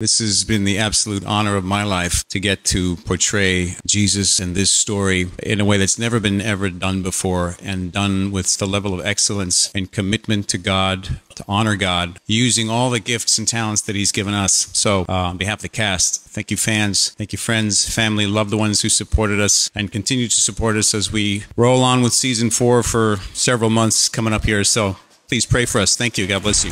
This has been the absolute honor of my life to get to portray Jesus in this story in a way that's never been ever done before, and done with the level of excellence and commitment to God, to honor God, using all the gifts and talents that He's given us. So on behalf of the cast, thank you fans, thank you friends, family, loved ones who supported us and continue to support us as we roll on with season 4 for several months coming up here. So please pray for us. Thank you. God bless you.